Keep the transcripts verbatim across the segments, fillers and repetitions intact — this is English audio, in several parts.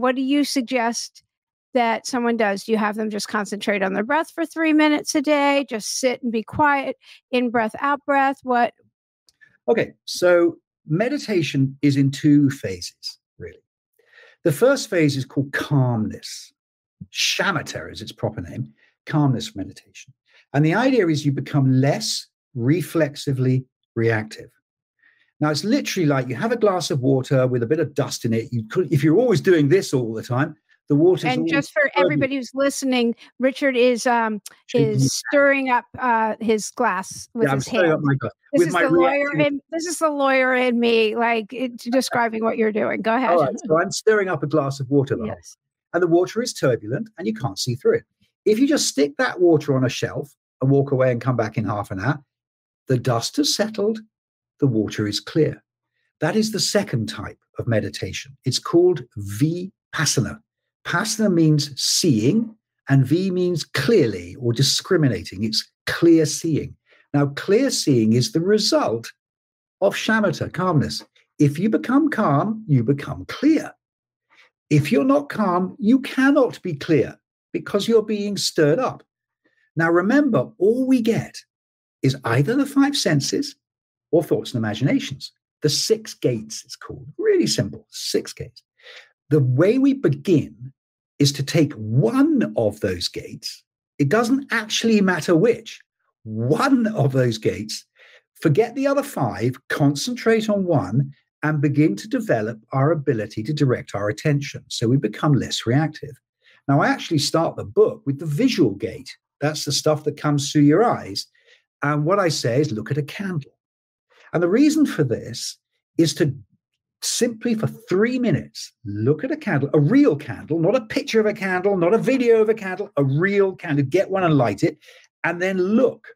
What do you suggest that someone does? Do you have them just concentrate on their breath for three minutes a day, just sit and be quiet, in breath, out breath? What? Okay, so meditation is in two phases, really. The first phase is called calmness. Shamata is its proper name, calmness meditation. And the idea is you become less reflexively reactive. Now, it's literally like you have a glass of water with a bit of dust in it. You could, if you're always doing this all the time, the water. And just for stirring. Everybody who's listening, Richard is um, is stirring up uh, his glass with yeah, his I'm hand. Up my glass. This, with is my the lawyer in, this is the lawyer in me, like it, describing what you're doing. Go ahead. All right, so I'm stirring up a glass of water. Yes. And the water is turbulent and you can't see through it. If you just stick that water on a shelf and walk away and come back in half an hour, the dust has settled. The water is clear. That is the second type of meditation. It's called vipassana. Passana means seeing, and V means clearly or discriminating. It's clear seeing. Now, clear seeing is the result of shamatha, calmness. If you become calm, you become clear. If you're not calm, you cannot be clear because you're being stirred up. Now, remember, all we get is either the five senses or thoughts and imaginations. The six gates, it's called. Really simple, six gates. The way we begin is to take one of those gates. It doesn't actually matter which. One of those gates. Forget the other five, concentrate on one, and begin to develop our ability to direct our attention so we become less reactive. Now, I actually start the book with the visual gate. That's the stuff that comes through your eyes. And what I say is look at a candle. And the reason for this is to simply for three minutes, look at a candle, a real candle, not a picture of a candle, not a video of a candle, a real candle, get one and light it, and then look.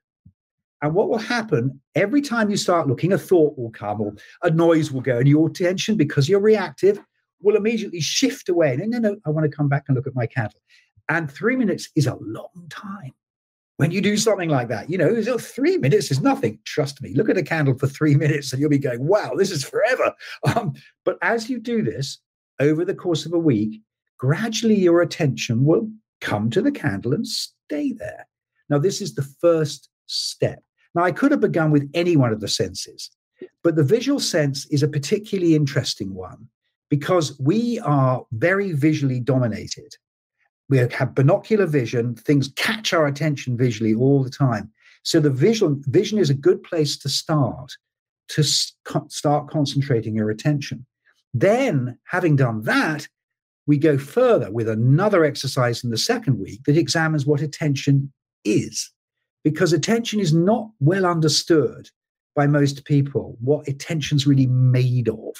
And what will happen, every time you start looking, a thought will come or a noise will go, and your attention, because you're reactive, will immediately shift away. No, no, no, I want to come back and look at my candle. And three minutes is a long time. When you do something like that, you know, three minutes is nothing. Trust me, look at a candle for three minutes and you'll be going, wow, this is forever. Um, but as you do this over the course of a week, gradually your attention will come to the candle and stay there. Now, this is the first step. Now, I could have begun with any one of the senses, but the visual sense is a particularly interesting one because we are very visually dominated. We have binocular vision. Things catch our attention visually all the time. So the visual vision is a good place to start, to start concentrating your attention. Then, having done that, we go further with another exercise in the second week that examines what attention is, because attention is not well understood by most people, what attention's really made of.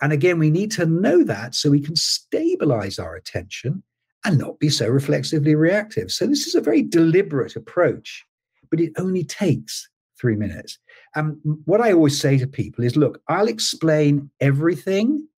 And again, we need to know that so we can stabilize our attention and not be so reflexively reactive. So this is a very deliberate approach, but it only takes three minutes. And um, what I always say to people is, look, I'll explain everything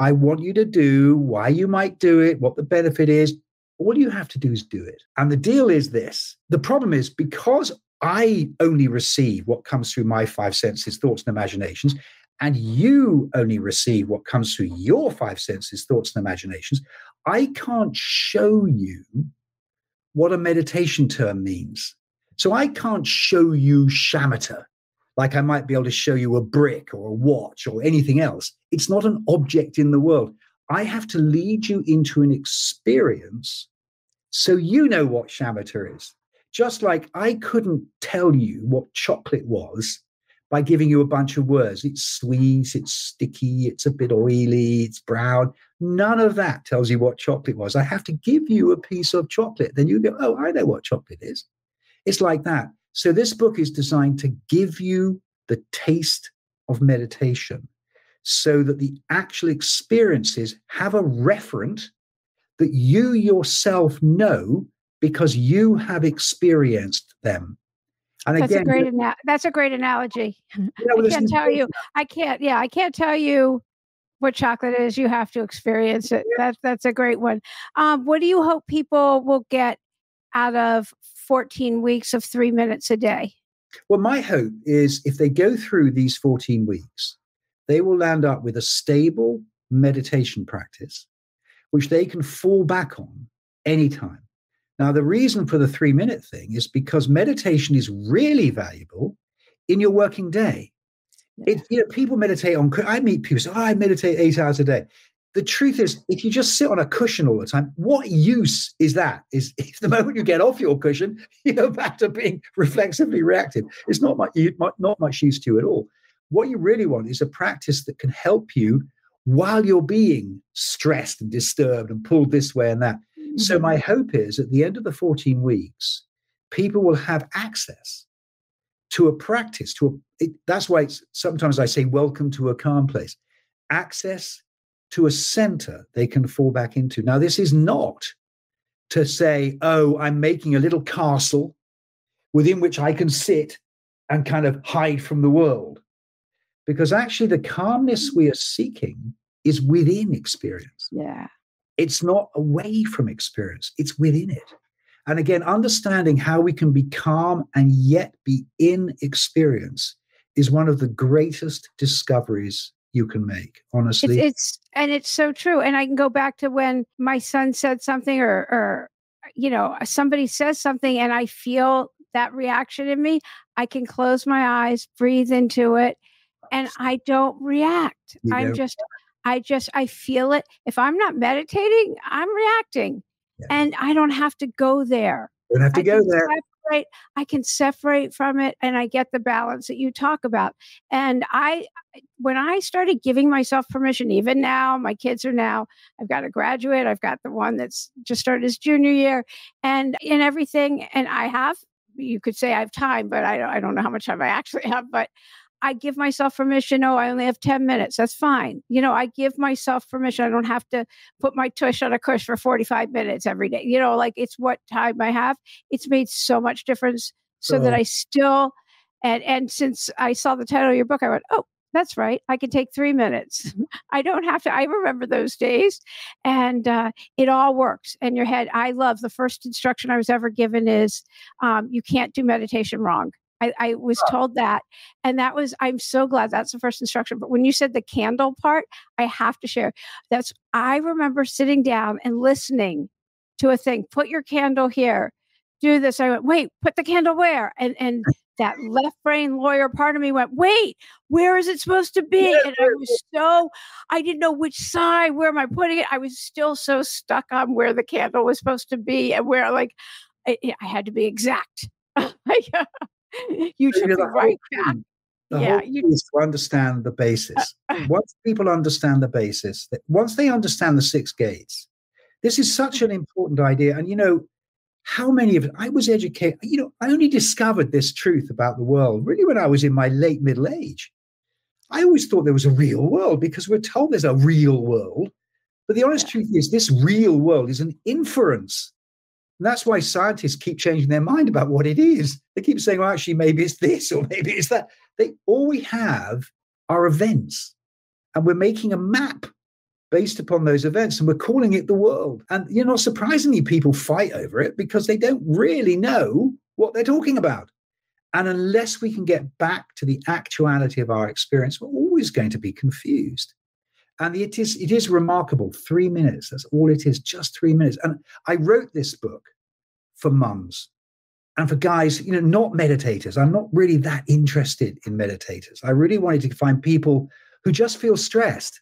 I want you to do, why you might do it, what the benefit is. All you have to do is do it. And the deal is this. The problem is because I only receive what comes through my five senses, thoughts and imaginations, and you only receive what comes through your five senses, thoughts and imaginations, I can't show you what a meditation term means. So I can't show you shamatha, like I might be able to show you a brick or a watch or anything else. It's not an object in the world. I have to lead you into an experience so you know what shamatha is. Just like I couldn't tell you what chocolate was by giving you a bunch of words. It's sweet, it's sticky, it's a bit oily, it's brown. None of that tells you what chocolate was. I have to give you a piece of chocolate. Then you go, oh, I know what chocolate is. It's like that. So this book is designed to give you the taste of meditation so that the actual experiences have a referent that you yourself know because you have experienced them. And that's, again, a great ana- that's a great analogy. You know, I can't tell you. I can't. Yeah, I can't tell you what chocolate is. You have to experience it. Yeah. That's that's a great one. Um, what do you hope people will get out of fourteen weeks of three minutes a day? Well, my hope is if they go through these fourteen weeks, they will land up with a stable meditation practice which they can fall back on anytime. Now, the reason for the three-minute thing is because meditation is really valuable in your working day. Yeah. It, you know, people meditate on, I meet people say, oh, I meditate eight hours a day. The truth is, if you just sit on a cushion all the time, what use is that? Is if the moment you get off your cushion, you go back to being reflexively reactive. It's not much, not much use to you at all. What you really want is a practice that can help you while you're being stressed and disturbed and pulled this way and that. Mm-hmm. So my hope is at the end of the fourteen weeks, people will have access to a practice. To a, it, that's why it's, sometimes I say, welcome to a calm place. Access to a center they can fall back into. Now, this is not to say, oh, I'm making a little castle within which I can sit and kind of hide from the world. Because actually the calmness we are seeking is within experience. Yeah. It's not away from experience. It's within it. And again, understanding how we can be calm and yet be in experience is one of the greatest discoveries you can make, honestly. It's, it's and it's so true. And I can go back to when my son said something, or, or, you know, somebody says something and I feel that reaction in me. I can close my eyes, breathe into it, and I don't react. You I'm don't. just, I just, I feel it. If I'm not meditating, I'm reacting. Yeah. And I don't have to go there. You don't have to I go there. Separate, I can separate from it, and I get the balance that you talk about. And I, when I started giving myself permission, even now, my kids are now, I've got a graduate, I've got the one that's just started his junior year and in everything. And I have, you could say I have time, but I don't, I don't know how much time I actually have, but I give myself permission. Oh, I only have ten minutes. That's fine. You know, I give myself permission. I don't have to put my tush on a cush for forty-five minutes every day. You know, like it's what time I have. It's made so much difference so uh, that I still, and, and since I saw the title of your book, I went, oh, that's right. I can take three minutes. I don't have to. I remember those days, and uh, it all works in your head. I love the first instruction I was ever given is um, you can't do meditation wrong. I, I was told that. And that was, I'm so glad that's the first instruction. But when you said the candle part, I have to share. That's, I remember sitting down and listening to a thing, put your candle here, do this. I went, wait, put the candle where? And and that left brain lawyer part of me went, wait, where is it supposed to be? And I was so, I didn't know which side, where am I putting it? I was still so stuck on where the candle was supposed to be and where like, I, I had to be exact. You should be right back. The yeah, whole thing you... is to understand the basis. Once people understand the basis, once they understand the six gates, this is such an important idea. And you know, how many of it, I was educated, you know, I only discovered this truth about the world really when I was in my late middle age. I always thought there was a real world because we're told there's a real world. But the honest yeah. truth is this real world is an inference. And that's why scientists keep changing their mind about what it is. They keep saying, well, actually, maybe it's this or maybe it's that. They, all we have are events. And we're making a map based upon those events. And we're calling it the world. And, you know, surprisingly, people fight over it because they don't really know what they're talking about. And unless we can get back to the actuality of our experience, we're always going to be confused. And it is it is remarkable. Three minutes. That's all it is. Just three minutes. And I wrote this book for mums and for guys, you know, not meditators. I'm not really that interested in meditators. I really wanted to find people who just feel stressed.